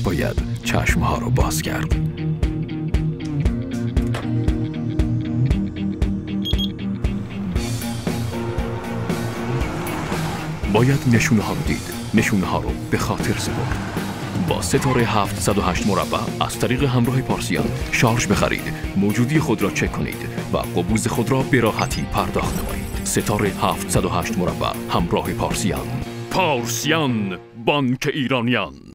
باید چشمها رو باز کرد. باید نشونه ها رو دید، نشونه ها رو به خاطر سپرد. با ستاره 708 مربع از طریق همراه پارسیان شارژ بخرید، موجودی خود را چک کنید و قبوز خود را به راحتی پرداخت نمایید. ستاره 708 مربع، همراه پارسیان. پارسیان، بانک ایرانیان.